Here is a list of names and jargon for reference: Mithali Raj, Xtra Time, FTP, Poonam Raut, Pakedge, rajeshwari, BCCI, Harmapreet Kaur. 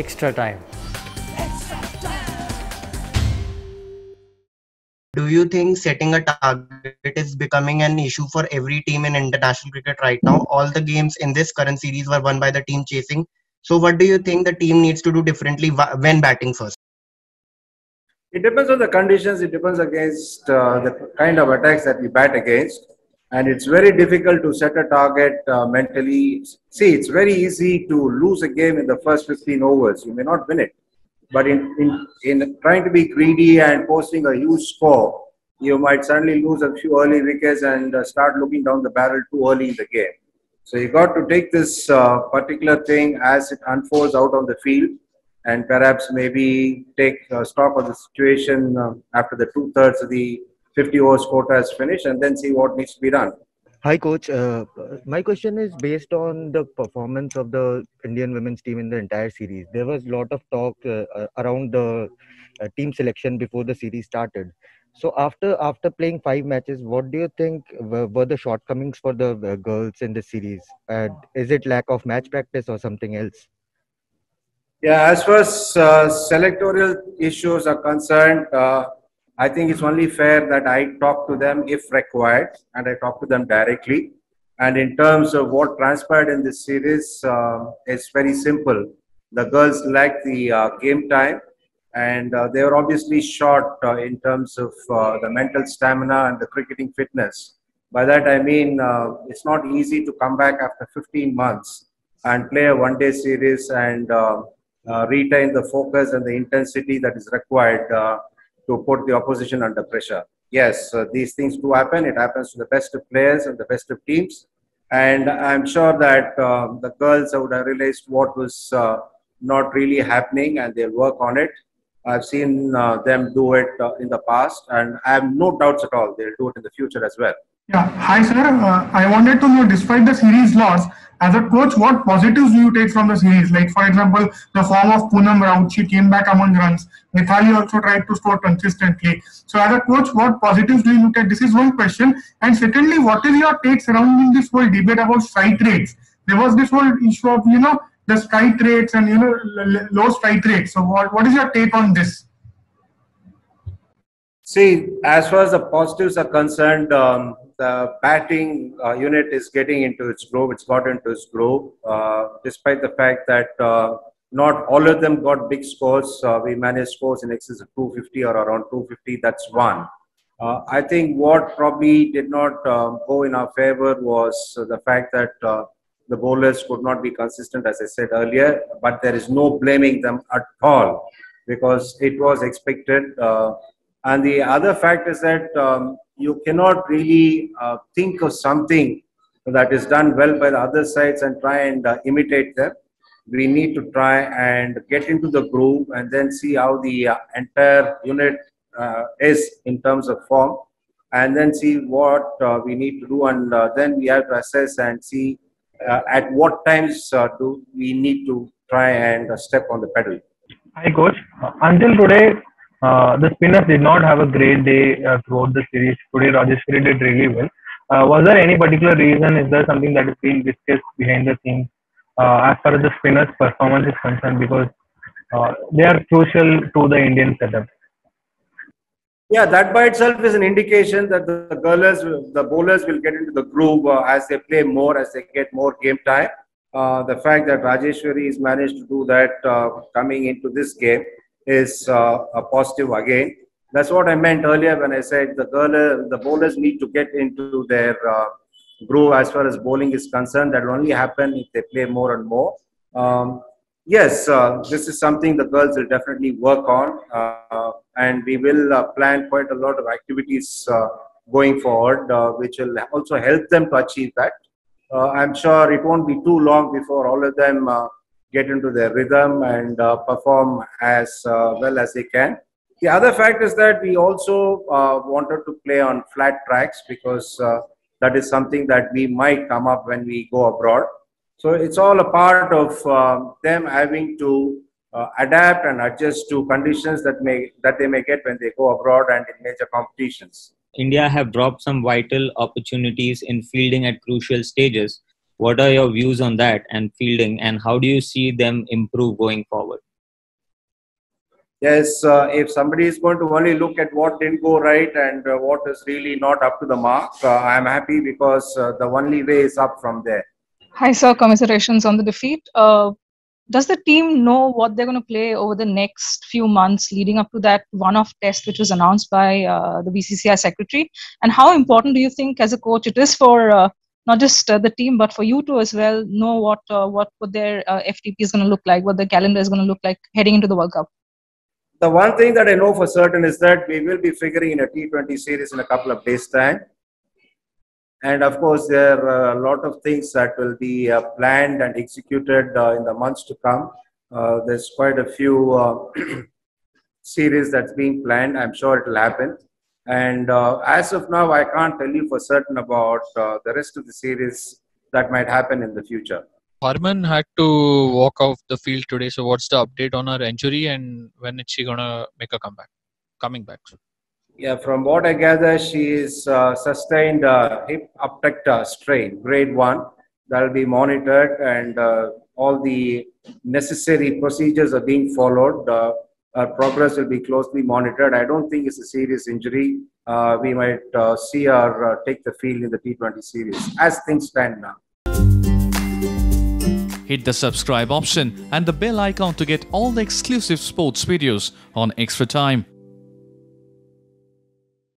Extra time. Do you think setting a target is becoming an issue for every team in international cricket right now? All the games in this current series were won by the team chasing. So what do you think the team needs to do differently when batting first? It depends on the conditions. It depends against the kind of attacks that we bat against. And it's very difficult to set a target mentally. See, it's very easy to lose a game in the first 15 overs. You may not win it. But in trying to be greedy and posting a huge score, you might suddenly lose a few early wickets and start looking down the barrel too early in the game. So you got to take this particular thing as it unfolds out on the field and perhaps maybe take stock of the situation after the 2/3 of the 50 overs quota is finished and then see what needs to be done. Hi coach, my question is based on the performance of the Indian women's team in the entire series. There was a lot of talk around the team selection before the series started. So after playing 5 matches, what do you think were the shortcomings for the girls in the series? Is it lack of match practice or something else? Yeah, as far as selectorial issues are concerned, I think it's only fair that I talk to them if required, and I talk to them directly. And in terms of what transpired in this series, it's very simple. The girls lacked the game time, and they were obviously short in terms of the mental stamina and the cricketing fitness. By that I mean it's not easy to come back after 15 months and play a one-day series and retain the focus and the intensity that is required to put the opposition under pressure. Yes, these things do happen. It happens to the best of players and the best of teams. And I'm sure that the girls would have realized what was not really happening and they'll work on it. I've seen them do it in the past and I have no doubts at all. They'll do it in the future as well. Yeah. Hi, sir. I wanted to know, despite the series loss, as a coach, what positives do you take from the series? Like, for example, the form of Poonam Raut, she came back among runs. Mithali also tried to score consistently. So, as a coach, what positives do you look at? This is one question. And secondly, what is your take surrounding this whole debate about strike rates? There was this whole issue of, you know, the strike rates and, you know, low strike rates. So, what is your take on this? See, as far as the positives are concerned, the batting unit is getting into its groove. It's got into its groove. Despite the fact that not all of them got big scores, we managed scores in excess of 250 or around 250. That's one. I think what probably did not go in our favor was the fact that the bowlers could not be consistent, as I said earlier. But there is no blaming them at all because it was expected. And the other fact is that you cannot really think of something that is done well by the other sides and try and imitate them. We need to try and get into the groove and then see how the entire unit is in terms of form and then see what we need to do, and then we have to assess and see at what times do we need to try and step on the pedal. Hi coach, until today the spinners did not have a great day throughout the series. Today Rajeshwari did really well. Was there any particular reason? Is there something that is being discussed behind the scenes as far as the spinners' performance is concerned? Because they are crucial to the Indian setup. Yeah, that by itself is an indication that the bowlers will get into the groove as they play more, as they get more game time. The fact that Rajeshwari has managed to do that coming into this game is a positive again. That's what I meant earlier when I said the bowlers need to get into their groove as far as bowling is concerned. That will only happen if they play more and more. Yes, this is something the girls will definitely work on, and we will plan quite a lot of activities going forward, which will also help them to achieve that. I'm sure it won't be too long before all of them get into their rhythm and perform as well as they can. The other fact is that we also wanted to play on flat tracks because that is something that we might come up when we go abroad. So it's all a part of them having to adapt and adjust to conditions that they may get when they go abroad and in major competitions. India have dropped some vital opportunities in fielding at crucial stages. What are your views on that and fielding, and how do you see them improve going forward? Yes, if somebody is going to only look at what didn't go right and what is really not up to the mark, I am happy because the only way is up from there. Hi sir, commiserations on the defeat. Does the team know what they're going to play over the next few months leading up to that one-off test which was announced by the BCCI secretary? And how important do you think as a coach it is for not just the team but for you too as well, know what their FTP is going to look like, what the calendar is going to look like heading into the World Cup? The one thing that I know for certain is that we will be figuring in a T20 series in a couple of days' time. And of course, there are a lot of things that will be planned and executed in the months to come. There's quite a few series that's being planned. I'm sure it will happen. And as of now, I can't tell you for certain about the rest of the series that might happen in the future. Harman had to walk off the field today, so what's the update on her injury and when is she going to make a comeback? Coming back. Yeah, from what I gather, she is sustained hip abductor strain, grade 1. That will be monitored and all the necessary procedures are being followed. Her progress will be closely monitored. I don't think it's a serious injury. We might see her take the field in the T20 series as things stand now. Hit the subscribe option and the bell icon to get all the exclusive sports videos on Xtra Time.